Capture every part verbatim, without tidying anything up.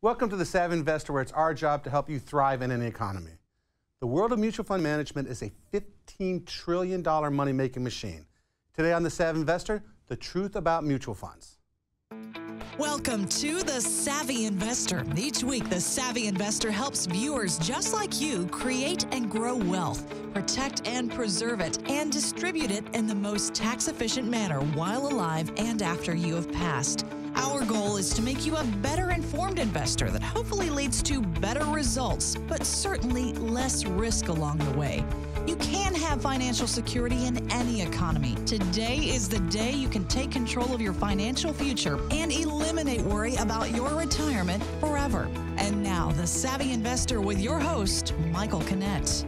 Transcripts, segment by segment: Welcome to The Savvy Investor, where it's our job to help you thrive in an economy. The world of mutual fund management is a fifteen trillion dollar money-making machine. Today on The Savvy Investor, the truth about mutual funds. Welcome to The Savvy Investor. Each week, The Savvy Investor helps viewers just like you create and grow wealth, protect and preserve it, and distribute it in the most tax-efficient manner while alive and after you have passed. Our goal is to make you a better informed investor that hopefully leads to better results, but certainly less risk along the way. You can have financial security in any economy. Today is the day you can take control of your financial future and eliminate worry about your retirement forever. And now, The Savvy Investor with your host, Michael Kinnett.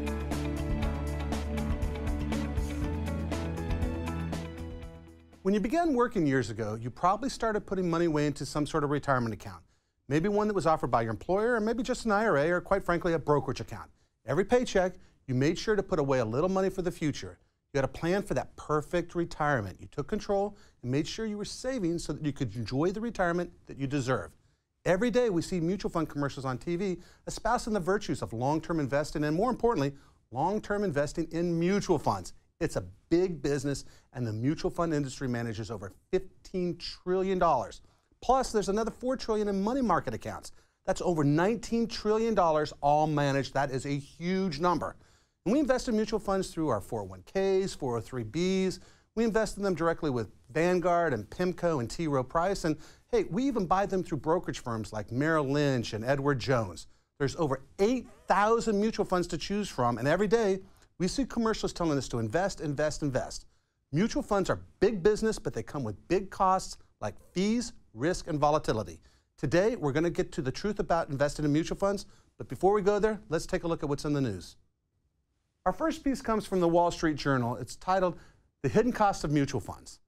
When you began working years ago, you probably started putting money away into some sort of retirement account. Maybe one that was offered by your employer, or maybe just an I R A, or quite frankly, a brokerage account. Every paycheck, you made sure to put away a little money for the future. You had a plan for that perfect retirement. You took control and made sure you were saving so that you could enjoy the retirement that you deserve. Every day we see mutual fund commercials on T V espousing the virtues of long-term investing and, more importantly, long-term investing in mutual funds. It's a big business, and the mutual fund industry manages over fifteen trillion dollars. Plus, there's another four trillion dollars in money market accounts. That's over nineteen trillion dollars all managed. That is a huge number. And we invest in mutual funds through our four oh one Ks, four oh three Bs. We invest in them directly with Vanguard and Pimco and T. Rowe Price. And hey, we even buy them through brokerage firms like Merrill Lynch and Edward Jones. There's over eight thousand mutual funds to choose from, and every day, we see commercials telling us to invest, invest, invest. Mutual funds are big business, but they come with big costs like fees, risk, and volatility. Today, we're going to get to the truth about investing in mutual funds, but before we go there, let's take a look at what's in the news. Our first piece comes from the Wall Street Journal. It's titled, "The Hidden Cost of Mutual Funds."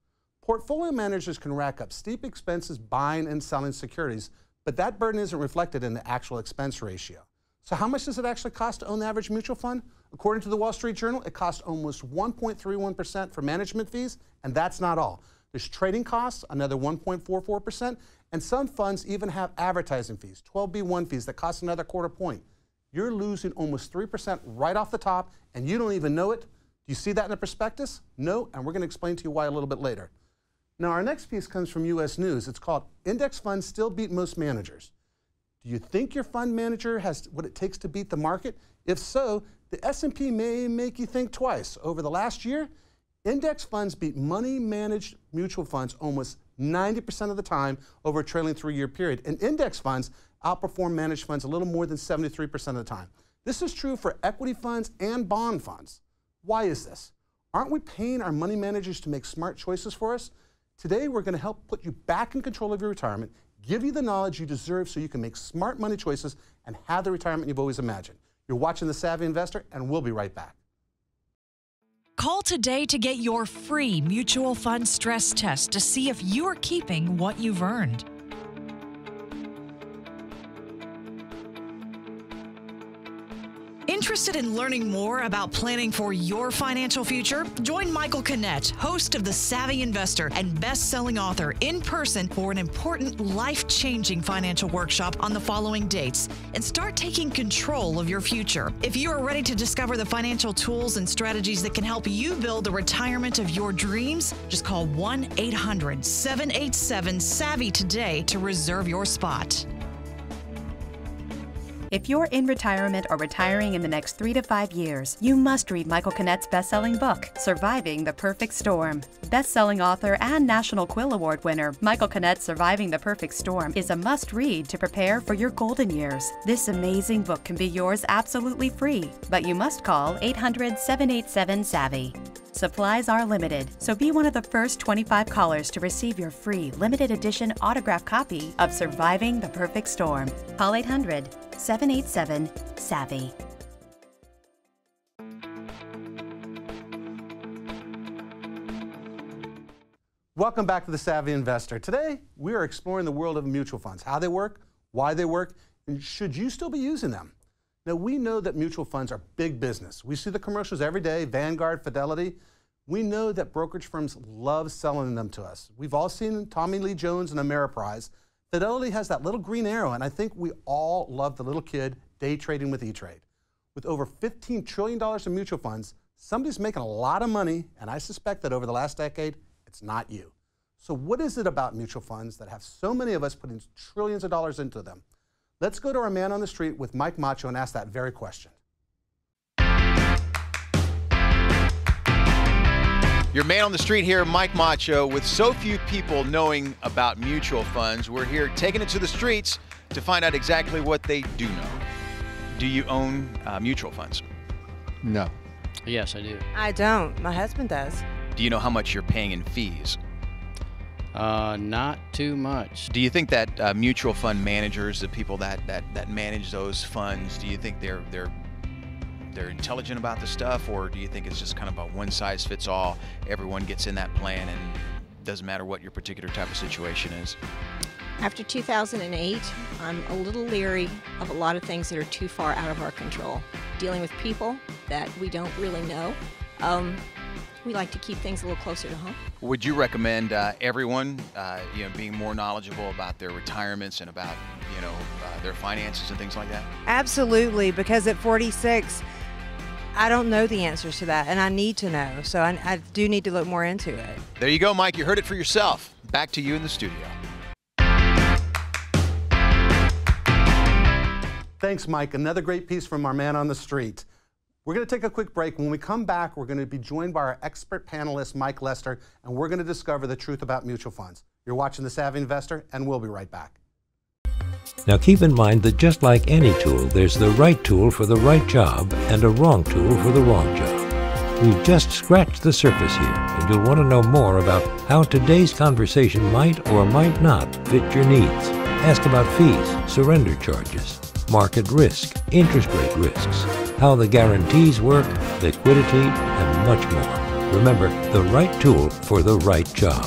Portfolio managers can rack up steep expenses buying and selling securities, but that burden isn't reflected in the actual expense ratio. So how much does it actually cost to own the average mutual fund? According to the Wall Street Journal, it costs almost one point three one percent for management fees, and that's not all. There's trading costs, another one point four four percent, and some funds even have advertising fees, twelve B one fees that cost another quarter point. You're losing almost three percent right off the top, and you don't even know it. Do you see that in the prospectus? No, and we're going to explain to you why a little bit later. Now, our next piece comes from U S News. It's called, "Index Funds Still Beat Most Managers." Do you think your fund manager has what it takes to beat the market? If so, the S and P may make you think twice. Over the last year, index funds beat money-managed mutual funds almost ninety percent of the time over a trailing three-year period, and index funds outperform managed funds a little more than seventy-three percent of the time. This is true for equity funds and bond funds. Why is this? Aren't we paying our money managers to make smart choices for us? Today, we're going to help put you back in control of your retirement, give you the knowledge you deserve so you can make smart money choices and have the retirement you've always imagined. You're watching The Savvy Investor, and we'll be right back. Call today to get your free mutual fund stress test to see if you're keeping what you've earned. Interested in learning more about planning for your financial future? Join Michael Kinnett, host of The Savvy Investor and best-selling author, in person for an important life-changing financial workshop on the following dates, and start taking control of your future. If you are ready to discover the financial tools and strategies that can help you build the retirement of your dreams, just call one eight hundred seven eight seven SAVVY today to reserve your spot. If you're in retirement or retiring in the next three to five years, you must read Michael Kinnett's best-selling book, Surviving the Perfect Storm. Best-selling author and National Quill Award winner, Michael Kinnett's Surviving the Perfect Storm is a must-read to prepare for your golden years. This amazing book can be yours absolutely free, but you must call eight hundred seven eight seven SAVVY. Supplies are limited, so be one of the first twenty-five callers to receive your free limited edition autographed copy of Surviving the Perfect Storm. Call eight hundred seven eight seven SAVVY. Welcome back to The Savvy Investor. Today, we are exploring the world of mutual funds, how they work, why they work, and should you still be using them? Now, we know that mutual funds are big business. We see the commercials every day, Vanguard, Fidelity. We know that brokerage firms love selling them to us. We've all seen Tommy Lee Jones and AmeriPrize. that only has that little green arrow. And I think we all love the little kid day trading with E-Trade. With over fifteen trillion dollars in mutual funds, somebody's making a lot of money, and I suspect that over the last decade, it's not you. So what is it about mutual funds that have so many of us putting trillions of dollars into them? Let's go to our man on the street with Mike Macho and ask that very question. Your man on the street here, Mike Macho, with so few people knowing about mutual funds. We're here taking it to the streets to find out exactly what they do know. Do you own uh, mutual funds? No. Yes, I do. I don't. My husband does. Do you know how much you're paying in fees? Uh, not too much. Do you think that uh, mutual fund managers, the people that, that, that manage those funds, do you think they're, they're, they're intelligent about the stuff, or do you think it's just kind of a one-size-fits-all, everyone gets in that plan and doesn't matter what your particular type of situation is? After two thousand eight, I'm a little leery of a lot of things that are too far out of our control. Dealing with people that we don't really know. Um, we like to keep things a little closer to home. Would you recommend uh, everyone uh, you know, being more knowledgeable about their retirements and about you know uh, their finances and things like that? Absolutely, because at forty-six, I don't know the answers to that, and I need to know. So I, I do need to look more into it. There you go, Mike. You heard it for yourself. Back to you in the studio. Thanks, Mike. Another great piece from our man on the street. We're going to take a quick break. When we come back, we're going to be joined by our expert panelist, Mike Lester, and we're going to discover the truth about mutual funds. You're watching The Savvy Investor, and we'll be right back. Now keep in mind that just like any tool, there's the right tool for the right job and a wrong tool for the wrong job. We've just scratched the surface here, and you'll want to know more about how today's conversation might or might not fit your needs. Ask about fees, surrender charges, market risk, interest rate risks, how the guarantees work, liquidity, and much more. Remember, the right tool for the right job.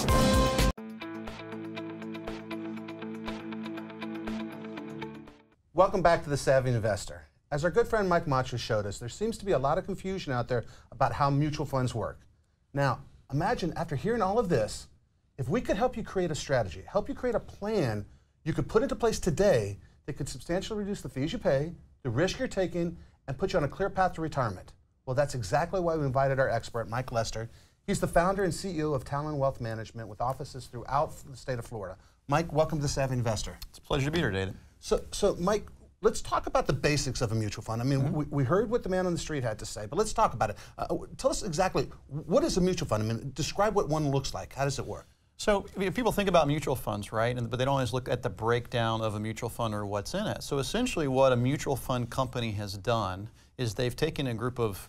Welcome back to The Savvy Investor. As our good friend Mike Macho showed us, there seems to be a lot of confusion out there about how mutual funds work. Now, imagine after hearing all of this, if we could help you create a strategy, help you create a plan you could put into place today that could substantially reduce the fees you pay, the risk you're taking, and put you on a clear path to retirement. Well, that's exactly why we invited our expert, Mike Lester. He's the founder and C E O of Talon Wealth Management with offices throughout the state of Florida. Mike, welcome to The Savvy Investor. It's a pleasure to be here, David. So, so Mike, let's talk about the basics of a mutual fund. I mean, mm-hmm. we, we heard what the man on the street had to say, but let's talk about it. Uh, tell us exactly, what is a mutual fund? I mean, describe what one looks like. How does it work? So if people think about mutual funds, right, and, but they don't always look at the breakdown of a mutual fund or what's in it. So essentially what a mutual fund company has done is they've taken a group of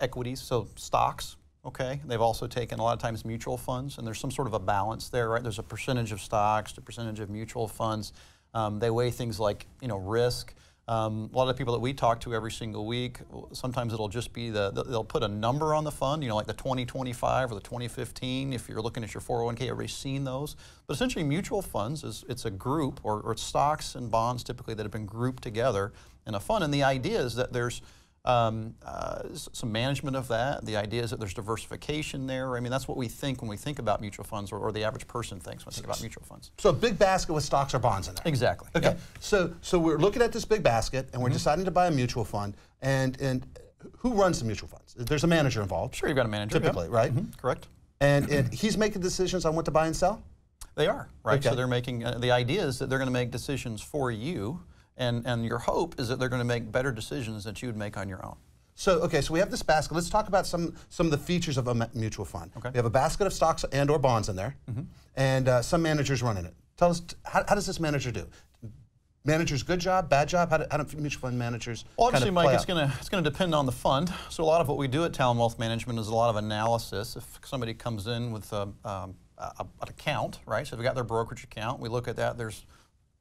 equities, so stocks, okay? They've also taken a lot of times mutual funds, and there's some sort of a balance there, right? There's a percentage of stocks, a percentage of mutual funds. Um, they weigh things like, you know, risk. Um, a lot of people that we talk to every single week, sometimes it'll just be the, they'll put a number on the fund, you know, like the twenty twenty-five or the twenty fifteen, if you're looking at your four oh one K, everybody's seen those. But essentially mutual funds, is it's a group, or, or stocks and bonds typically that have been grouped together in a fund. And the idea is that there's um, uh, some management of that. The idea is that there's diversification there. I mean, that's what we think when we think about mutual funds, or, or the average person thinks when they think about mutual funds. So a big basket with stocks or bonds in there. Exactly. Okay. Yeah. So, so we're looking at this big basket, and we're mm-hmm. deciding to buy a mutual fund. And and who runs the mutual funds? There's a manager involved. Sure, you've got a manager. Typically, yeah. Right? Mm-hmm. Correct. And and he's making decisions on what to buy and sell. They are, right? Okay. So they're making. Uh, the idea is that they're going to make decisions for you. And, and your hope is that they're going to make better decisions that you would make on your own. So, okay, so we have this basket. Let's talk about some, some of the features of a mutual fund. Okay. We have a basket of stocks and or bonds in there, mm-hmm. and uh, some manager's running it. Tell us, how, how does this manager do? Manager's good job, bad job? How do, how do mutual fund managers well, obviously, kind of Mike, it's going to it's going to depend on the fund. So a lot of what we do at Talon Wealth Management is a lot of analysis. If somebody comes in with a, um, a, an account, right, so they've got their brokerage account, we look at that. There's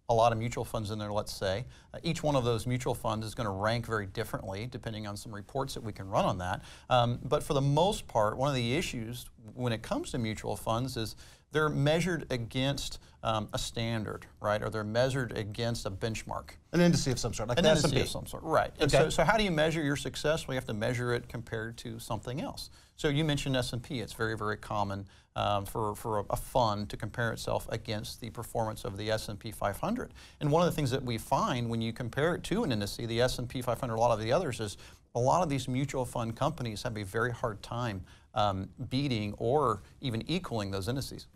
a lot of mutual funds in there, let's say. Uh, each one of those mutual funds is going to rank very differently depending on some reports that we can run on that. Um, but for the most part, one of the issues when it comes to mutual funds is they're measured against um, a standard, right? Or they're measured against a benchmark. An indice of some sort, like an S and P of some sort, right. Okay. And so, so how do you measure your success? Well, you have to measure it compared to something else. So you mentioned S and P. It's very, very common um, for, for a, a fund to compare itself against the performance of the S and P five hundred. And one of the things that we find when you compare it to an indice, the S and P five hundred, a lot of the others, is a lot of these mutual fund companies have a very hard time um, beating or even equaling those indices.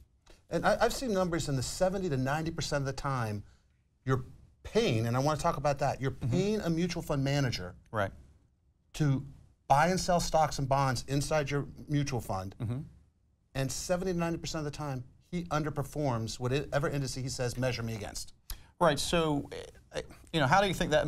And I, I've seen numbers in the seventy to ninety percent of the time, you're paying, and I want to talk about that, you're paying mm-hmm. a mutual fund manager right. to buy and sell stocks and bonds inside your mutual fund, mm-hmm. and seventy to ninety percent of the time, he underperforms whatever indice he says, measure me against. Right, so, you know, how do you think that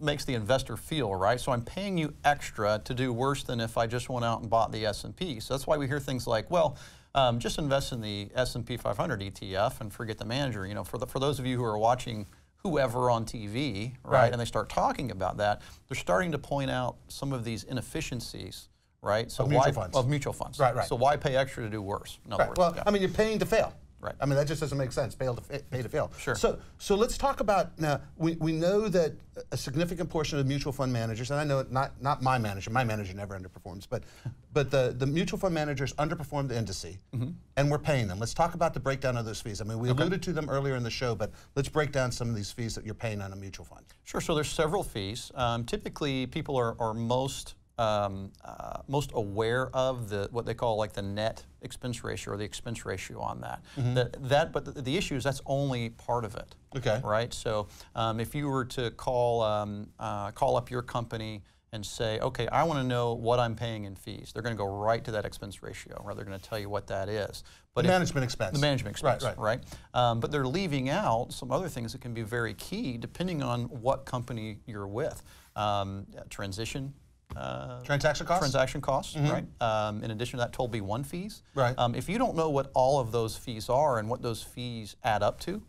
makes the investor feel, right? So I'm paying you extra to do worse than if I just went out and bought the S and P. So that's why we hear things like, well, um, just invest in the S and P five hundred E T F and forget the manager. You know, for, the, for those of you who are watching whoever on T V, right, right, and they start talking about that, they're starting to point out some of these inefficiencies, right? So of why, mutual funds. Of mutual funds. Right, right. So why pay extra to do worse? In other right. words, well, yeah. I mean, you're paying to fail. Right. I mean, that just doesn't make sense, pay to, pay to fail. Sure. So, so let's talk about, now, we, we know that a significant portion of mutual fund managers, and I know not, not my manager, my manager never underperforms, but, but the, the mutual fund managers underperform the indice, mm-hmm. and we're paying them. Let's talk about the breakdown of those fees. I mean, we okay. alluded to them earlier in the show, but let's break down some of these fees that you're paying on a mutual fund. Sure, so there's several fees. Um, typically, people are, are most Um, uh, most aware of the what they call like the net expense ratio or the expense ratio on that. Mm-hmm. that, that but the, the issue is that's only part of it. Okay. Right. So um, if you were to call um, uh, call up your company and say, okay, I want to know what I'm paying in fees, they're going to go right to that expense ratio, right? They're going to tell you what that is. But the if, management expense. The management expense, right? right. right? Um, but they're leaving out some other things that can be very key depending on what company you're with. Um, transition. Uh, transaction costs? Transaction costs, mm-hmm. right? Um, in addition to that, toll B one fees. Right. Um, if you don't know what all of those fees are and what those fees add up to,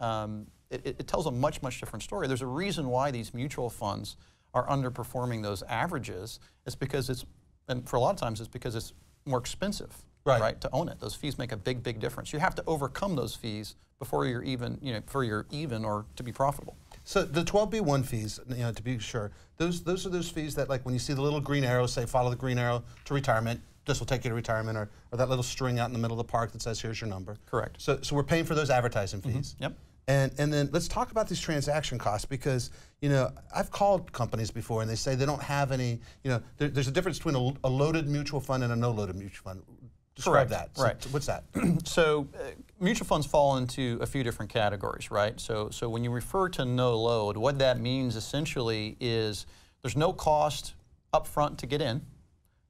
um, it, it tells a much, much different story. There's a reason why these mutual funds are underperforming those averages. It's because it's, and for a lot of times, it's because it's more expensive, right, right to own it. Those fees make a big, big difference. You have to overcome those fees before you're even, you know, before you're even or to be profitable. So the twelve B one fees, you know, to be sure, those those are those fees that, like, when you see the little green arrow, say follow the green arrow to retirement. This will take you to retirement, or, or that little string out in the middle of the park that says here's your number. Correct. So so we're paying for those advertising fees. Mm-hmm. Yep. And and then let's talk about these transaction costs, because, you know, I've called companies before and they say they don't have any. You know, there, there's a difference between a, a loaded mutual fund and a no loaded mutual fund. Describe Correct. That. So, right. What's that? So uh, mutual funds fall into a few different categories, right? So, so when you refer to no load, what that means essentially is there's no cost up front to get in,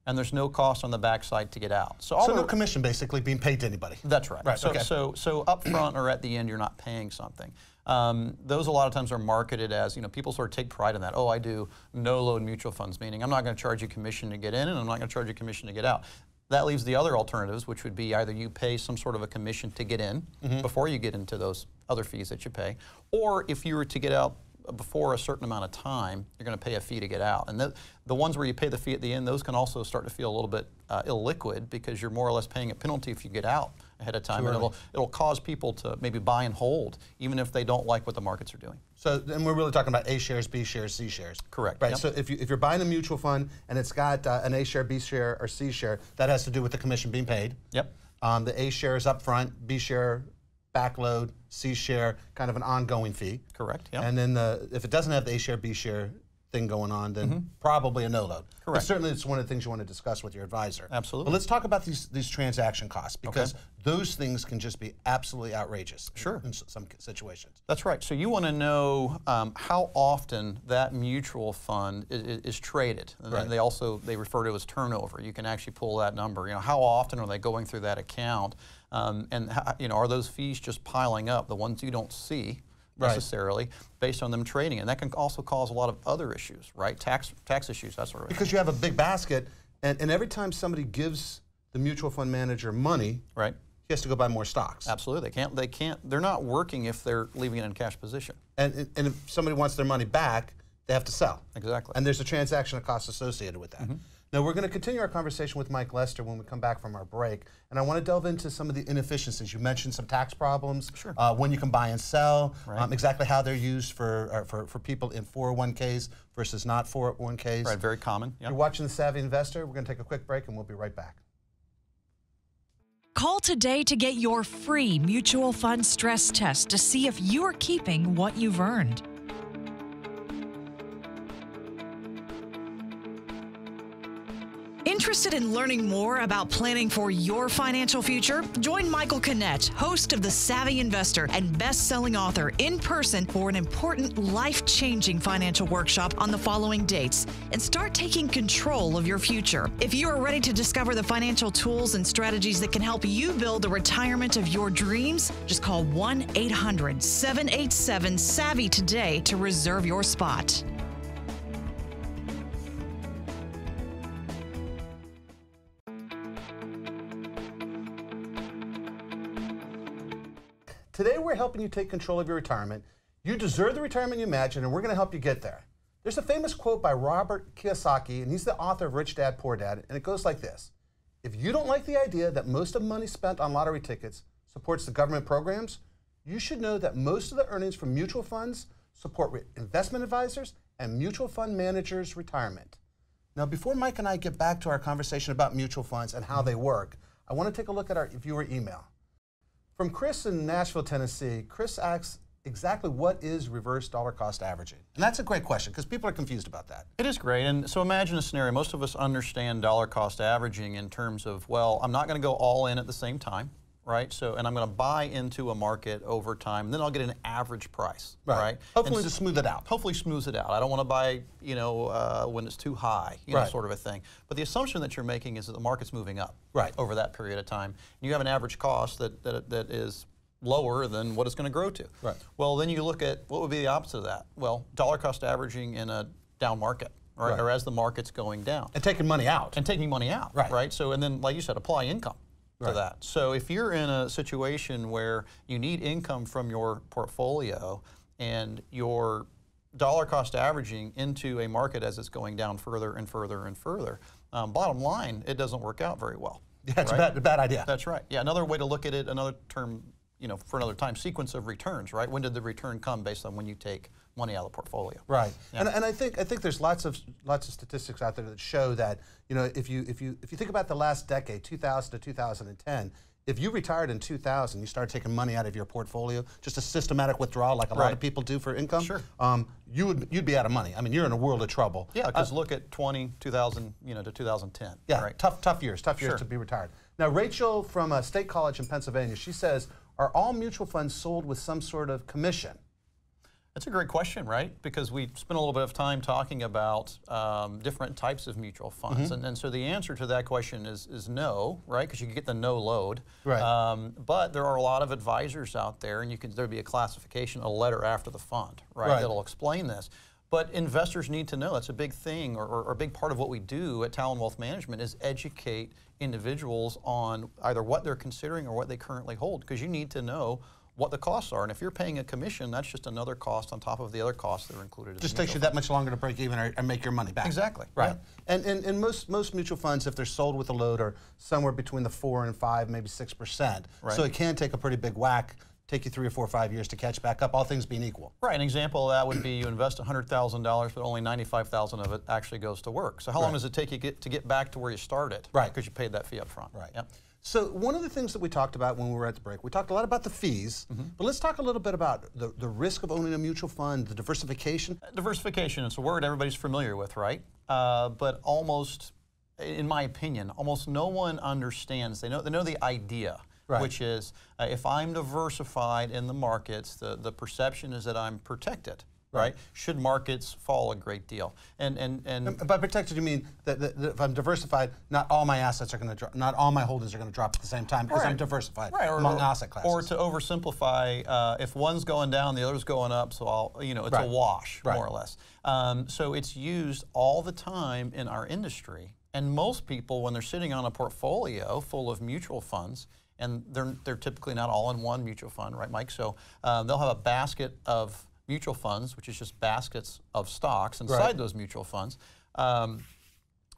and there's no cost on the backside to get out. So, all so no commission basically being paid to anybody. That's right. Right. So, okay. so, so up front or at the end, you're not paying something. Um, those a lot of times are marketed as, you know, people sort of take pride in that. Oh, I do no load mutual funds, meaning I'm not going to charge you commission to get in, and I'm not going to charge you commission to get out. That leaves the other alternatives, which would be either you pay some sort of a commission to get in mm-hmm. before you get into those other fees that you pay, or if you were to get out before a certain amount of time, you're going to pay a fee to get out. And the, the ones where you pay the fee at the end, those can also start to feel a little bit uh, illiquid, because you're more or less paying a penalty if you get out ahead of time. Too and it'll, it'll cause people to maybe buy and hold, even if they don't like what the markets are doing. So then we're really talking about A shares, B shares, C shares. Correct. Right. Yep. So if, you, if you're buying a mutual fund and it's got uh, an A share, B share, or C share, that has to do with the commission being paid. Yep. Um, the A share is up front, B share, backload, C share, kind of an ongoing fee. Correct. Yep. And then the, if it doesn't have the A share, B share thing going on, then mm-hmm. probably a no load. Correct. But certainly it's one of the things you want to discuss with your advisor. Absolutely. But let's talk about these, these transaction costs, because okay. those things can just be absolutely outrageous sure. in, in some situations. That's right. So you want to know um, how often that mutual fund is, is, is traded. And right. they also, they refer to it as turnover. You can actually pull that number. You know, how often are they going through that account? Um, and you know, are those fees just piling up, the ones you don't see necessarily, right. based on them trading? And that can also cause a lot of other issues, right? Tax tax issues, that sort of thing. Because you have a big basket, and, and every time somebody gives the mutual fund manager money, right. he has to go buy more stocks. Absolutely, they can't, they can't, they're not working if they're leaving it in a cash position. And, and if somebody wants their money back, they have to sell. Exactly. And there's a transaction cost associated with that. Mm-hmm. Now, we're going to continue our conversation with Mike Lester when we come back from our break. And I want to delve into some of the inefficiencies. You mentioned some tax problems, sure. uh, when you can buy and sell, right. um, exactly how they're used for, uh, for, for people in four oh one Ks versus not four oh one Ks. Right, very common. Yep. You're watching The Savvy Investor. We're going to take a quick break, and we'll be right back. Call today to get your free mutual fund stress test to see if you're keeping what you've earned. Interested in learning more about planning for your financial future? Join Michael Kinnett, host of The Savvy Investor and best-selling author, in person for an important life-changing financial workshop on the following dates, and start taking control of your future. If you are ready to discover the financial tools and strategies that can help you build the retirement of your dreams, just call one eight hundred seven eight seven SAVVY today to reserve your spot. Today we're helping you take control of your retirement. You deserve the retirement you imagine, and we're going to help you get there. There's a famous quote by Robert Kiyosaki, and he's the author of Rich Dad, Poor Dad, and it goes like this. If you don't like the idea that most of the money spent on lottery tickets supports the government programs, you should know that most of the earnings from mutual funds support investment advisors and mutual fund managers' retirement. Now, before Mike and I get back to our conversation about mutual funds and how they work, I want to take a look at our viewer email. From Chris in Nashville, Tennessee. Chris asks, exactly what is reverse dollar cost averaging? And that's a great question, because people are confused about that. It is great, and so imagine a scenario. Most of us understand dollar cost averaging in terms of, well, I'm not gonna go all in at the same time, right? So, and I'm gonna buy into a market over time, and then I'll get an average price, right? right? Hopefully to smooth it out. Hopefully smooths it out. I don't wanna buy, you know, uh, when it's too high, you right. know, sort of a thing. But the assumption that you're making is that the market's moving up right. over that period of time. And you have an average cost that, that, that is lower than what it's gonna grow to. Right. Well, then you look at what would be the opposite of that? Well, dollar cost averaging in a down market. Right, right. Or as the market's going down. And taking money out. And taking money out, right? right? So, and then, like you said, apply income. Right. To that. So if you're in a situation where you need income from your portfolio and your dollar cost averaging into a market as it's going down further and further and further, um, bottom line, it doesn't work out very well. Yeah, it's right? a, bad, a bad idea. That's right. Yeah, another way to look at it, another term, you know, for another time, sequence of returns, right? When did the return come based on when you take money out of the portfolio? Right. Yeah. And, and I think I think there's lots of lots of statistics out there that show that, you know, if you if you if you think about the last decade, two thousand to two thousand ten, if you retired in two thousand, you started taking money out of your portfolio, just a systematic withdrawal, like a right. lot of people do for income. Sure. Um, you would you'd be out of money. I mean, you're in a world of trouble. Yeah. Because uh, look at twenty, two thousand, you know, to two thousand ten. Yeah. Right. Tough tough years. Tough years sure. to be retired. Now, Rachel from uh, State College in Pennsylvania, she says, are all mutual funds sold with some sort of commission? That's a great question, right? Because we spent a little bit of time talking about um, different types of mutual funds. Mm-hmm. and, and so the answer to that question is, is no, right? Because you can get the no load. Right. Um, but there are a lot of advisors out there, and you can, there'd be a classification, a letter after the fund, right? right. That'll explain this. But investors need to know. That's a big thing, or, or a big part of what we do at Talon Wealth Management is educate individuals on either what they're considering or what they currently hold, because you need to know what the costs are. And if you're paying a commission, that's just another cost on top of the other costs that are included. It just takes you that much longer to break even or, or make your money back. Exactly. Right. Yeah. And, and, and most, most mutual funds, if they're sold with a load, are somewhere between the four and five, maybe six percent. Right. So it can take a pretty big whack, take you three or four or five years to catch back up, all things being equal. Right, an example of that would be you invest one hundred thousand dollars, but only ninety-five thousand dollars of it actually goes to work. So how right. long does it take you get, to get back to where you started? Right. Because you paid that fee up front. Right. Yep. So one of the things that we talked about when we were at the break, we talked a lot about the fees, mm-hmm. but let's talk a little bit about the, the risk of owning a mutual fund, the diversification. Diversification, it's a word everybody's familiar with, right? Uh, but almost, in my opinion, almost no one understands. They know, they know the idea. Right. Which is, uh, if I'm diversified in the markets, the, the perception is that I'm protected, right. right? Should markets fall a great deal. And and, and, and by protected, you mean that, that, that if I'm diversified, not all my assets are gonna drop, not all my holdings are gonna drop at the same time because right. I'm diversified right. or, among or, asset classes. Or to oversimplify, uh, if one's going down, the other's going up, so I'll, you know, it's right. a wash, right. more or less. Um, so it's used all the time in our industry. And most people, when they're sitting on a portfolio full of mutual funds, and they're, they're typically not all in one mutual fund, right, Mike? So uh, they'll have a basket of mutual funds, which is just baskets of stocks inside right. those mutual funds. Um,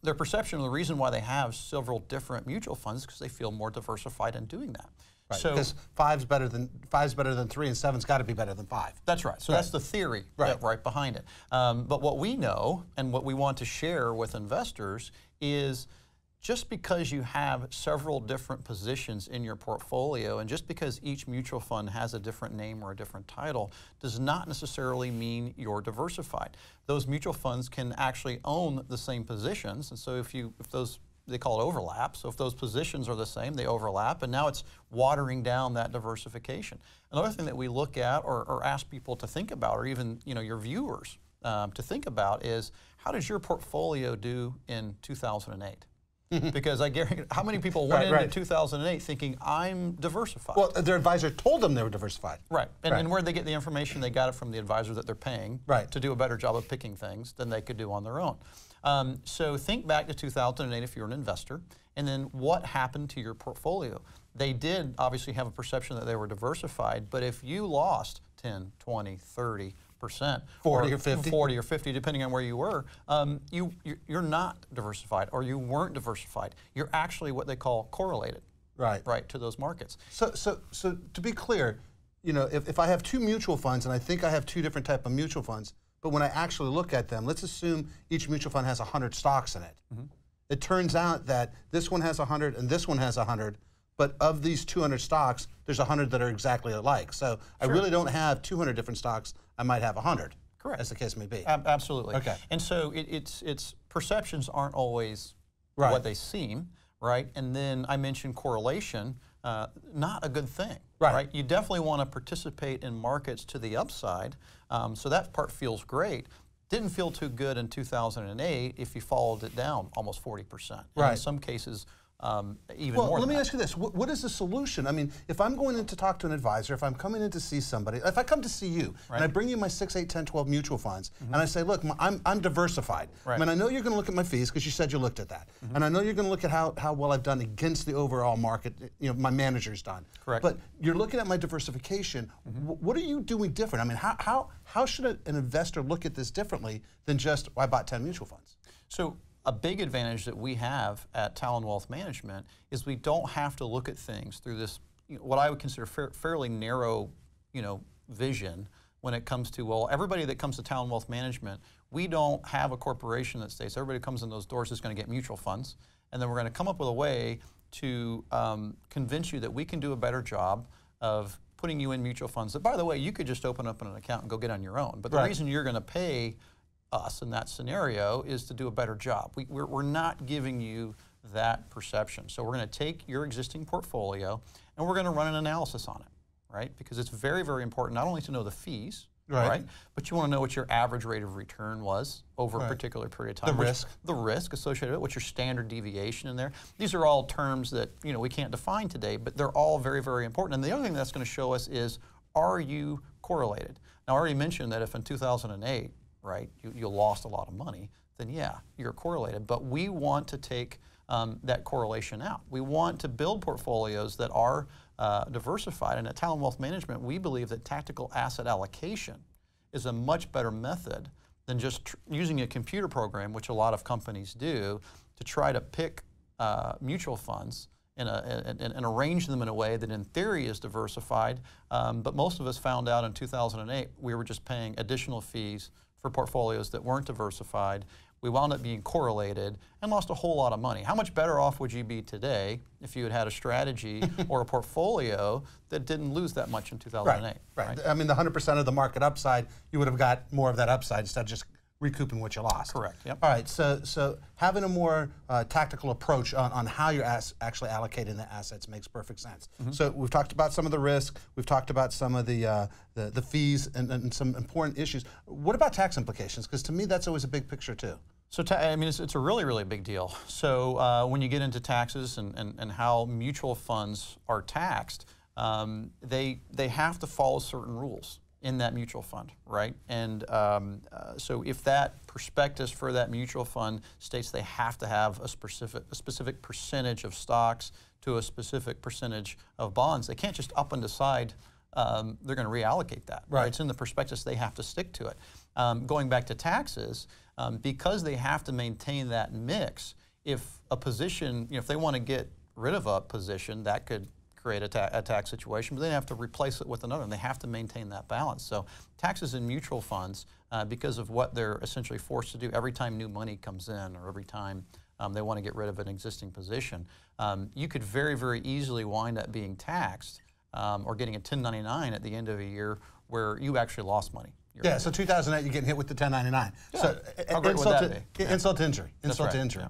their perception of the reason why they have several different mutual funds is because they feel more diversified in doing that. Right, so, because five's better than five's better than three, and seven's got to be better than five. That's right. So right. that's the theory right. That, right behind it. Um, but what we know and what we want to share with investors is just because you have several different positions in your portfolio, and just because each mutual fund has a different name or a different title, does not necessarily mean you're diversified. Those mutual funds can actually own the same positions, and so if you if those they call it overlap. So if those positions are the same, they overlap, and now it's watering down that diversification. Another thing that we look at or, or ask people to think about, or even you know your viewers um, to think about, is how does your portfolio do in two thousand eight? Because I guarantee, how many people went right, into right. two thousand eight thinking I'm diversified? Well, their advisor told them they were diversified. Right, and, right. and where they get the information, they got it from the advisor that they're paying right. to do a better job of picking things than they could do on their own. Um, so think back to two thousand eight if you're an investor, and then what happened to your portfolio? They did obviously have a perception that they were diversified, but if you lost ten, twenty, thirty percent, forty or fifty, forty or fifty, depending on where you were, um, you, you're not diversified, or you weren't diversified. You're actually what they call correlated right, right to those markets. So, so, so to be clear, you know, if, if I have two mutual funds, and I think I have two different type of mutual funds, but when I actually look at them, let's assume each mutual fund has one hundred stocks in it. Mm-hmm. It turns out that this one has one hundred and this one has one hundred, but of these two hundred stocks, there's one hundred that are exactly alike. So sure. I really don't have two hundred different stocks. I might have one hundred. Correct. As the case may be. Ab absolutely. Okay. And so it, it's, it's perceptions aren't always right. what they seem, right? And then I mentioned correlation. Uh, not a good thing, right. right? You definitely want to participate in markets to the upside, um, so that part feels great. Didn't feel too good in two thousand eight if you followed it down almost forty percent. Right. In some cases, um, even well, more. Well, let me that. ask you this. What, what is the solution? I mean, if I'm going in to talk to an advisor, if I'm coming in to see somebody, if I come to see you, right. and I bring you my six, eight, ten, twelve mutual funds, mm-hmm. and I say, look, my, I'm, I'm diversified. Right. I mean, I know you're going to look at my fees because you said you looked at that. Mm-hmm. And I know you're going to look at how, how well I've done against the overall market, you know, my manager's done. Correct. But you're looking at my diversification. Mm-hmm. What are you doing different? I mean, how, how, how should a, an investor look at this differently than just, well, I bought ten mutual funds? So, a big advantage that we have at Talon Wealth Management is we don't have to look at things through this, you know, what I would consider fa fairly narrow, you know, vision when it comes to, well, everybody that comes to Talon Wealth Management, we don't have a corporation that states everybody who comes in those doors is going to get mutual funds, and then we're going to come up with a way to um, convince you that we can do a better job of putting you in mutual funds that, by the way, you could just open up an account and go get on your own. But the right. reason you're going to pay us in that scenario is to do a better job. We, we're, we're not giving you that perception. So we're going to take your existing portfolio and we're going to run an analysis on it, right? Because it's very, very important not only to know the fees, right, right but you want to know what your average rate of return was over right. a particular period of time. The which, risk. The risk associated with it, what's your standard deviation in there. These are all terms that, you know, we can't define today, but they're all very, very important. And the other thing that's going to show us is, are you correlated? Now, I already mentioned that if in two thousand eight, right, you, you lost a lot of money, then yeah, you're correlated. But we want to take um, that correlation out. We want to build portfolios that are uh, diversified. And at Talon Wealth Management, we believe that tactical asset allocation is a much better method than just tr using a computer program, which a lot of companies do, to try to pick uh, mutual funds and, a, and, and arrange them in a way that in theory is diversified. Um, but most of us found out in two thousand eight, we were just paying additional fees for portfolios that weren't diversified. We wound up being correlated and lost a whole lot of money. How much better off would you be today if you had had a strategy or a portfolio that didn't lose that much in two thousand eight? Right, right. right? I mean, the one hundred percent of the market upside, you would have got more of that upside instead of just recouping what you lost. Correct, yep. All right, so, so having a more uh, tactical approach on, on how you're as actually allocating the assets makes perfect sense. Mm-hmm. So we've talked about some of the risk, we've talked about some of the, uh, the, the fees and, and some important issues. What about tax implications? Because to me, that's always a big picture too. So, ta I mean, it's, it's a really, really big deal. So uh, when you get into taxes and, and, and how mutual funds are taxed, um, they, they have to follow certain rules in that mutual fund, right? And um, uh, so if that prospectus for that mutual fund states they have to have a specific, a specific percentage of stocks to a specific percentage of bonds, they can't just up and decide um, they're gonna reallocate that. Right. It's in the prospectus, they have to stick to it. Um, going back to taxes, um, because they have to maintain that mix. If a position, you know, if they want to get rid of a position, that could create a, ta a tax situation, but they have to replace it with another, and they have to maintain that balance. So taxes in mutual funds, uh, because of what they're essentially forced to do every time new money comes in, or every time um, they want to get rid of an existing position, um, you could very, very easily wind up being taxed um, or getting a ten ninety-nine at the end of a year where you actually lost money. You're yeah, right. So two thousand eight, you're getting hit with the ten ninety-nine. Yeah. So How great insult, would that to, be? insult yeah. to injury, insult right. to injury. Yeah.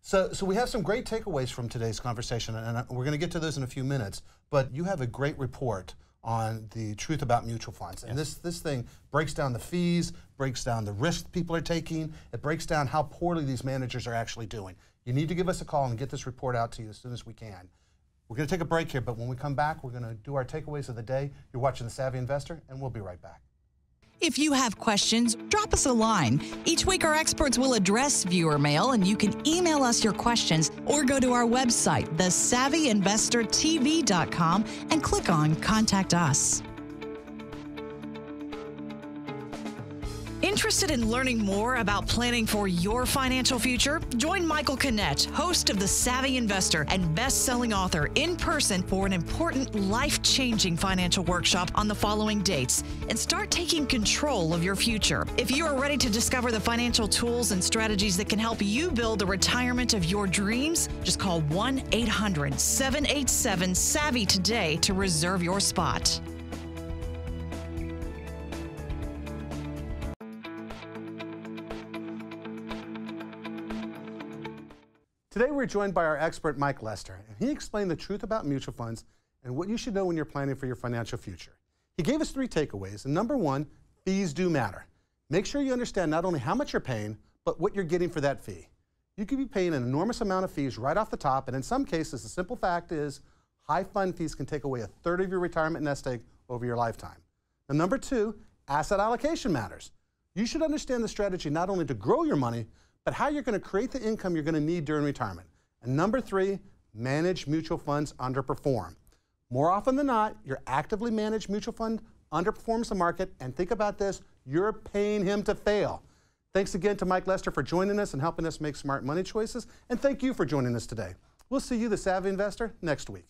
So, so we have some great takeaways from today's conversation, and we're going to get to those in a few minutes, but you have a great report on the truth about mutual funds. And yes. this, this thing breaks down the fees, breaks down the risk people are taking, it breaks down how poorly these managers are actually doing. You need to give us a call and get this report out to you as soon as we can. We're going to take a break here, but when we come back, we're going to do our takeaways of the day. You're watching The Savvy Investor, and we'll be right back. If you have questions, drop us a line. Each week, our experts will address viewer mail, and you can email us your questions or go to our website, the savvy investor t v dot com, and click on Contact Us. Interested in learning more about planning for your financial future? Join Michael Kinnett, host of The Savvy Investor and best-selling author, in person for an important life-changing financial workshop on the following dates, and start taking control of your future. If you are ready to discover the financial tools and strategies that can help you build the retirement of your dreams, just call one eight hundred seven eight seven savvy today to reserve your spot. Today we're joined by our expert, Mike Lester, and he explained the truth about mutual funds and what you should know when you're planning for your financial future. He gave us three takeaways, and number one, fees do matter. Make sure you understand not only how much you're paying, but what you're getting for that fee. You could be paying an enormous amount of fees right off the top, and in some cases, the simple fact is, high fund fees can take away a third of your retirement nest egg over your lifetime. And number two, asset allocation matters. You should understand the strategy not only to grow your money, but how you're going to create the income you're going to need during retirement. And number three, manage mutual funds underperform. More often than not, your actively managed mutual fund underperforms the market, and think about this, you're paying him to fail. Thanks again to Mike Lester for joining us and helping us make smart money choices, and thank you for joining us today. We'll see you, The Savvy Investor, next week.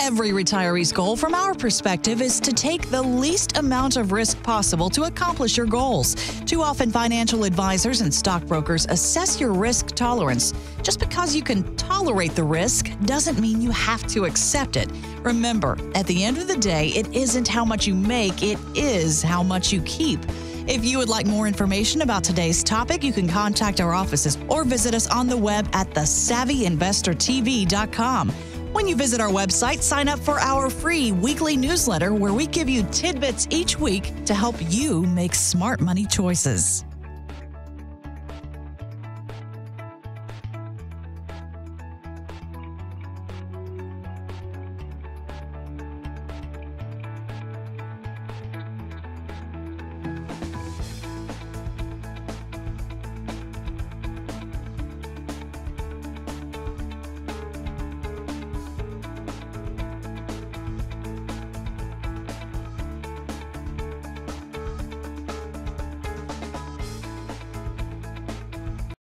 Every retiree's goal, from our perspective, is to take the least amount of risk possible to accomplish your goals. Too often, financial advisors and stockbrokers assess your risk tolerance. Just because you can tolerate the risk doesn't mean you have to accept it. Remember, at the end of the day, it isn't how much you make, it is how much you keep. If you would like more information about today's topic, you can contact our offices or visit us on the web at the savvy investor t v dot com. When you visit our website, sign up for our free weekly newsletter where we give you tidbits each week to help you make smart money choices.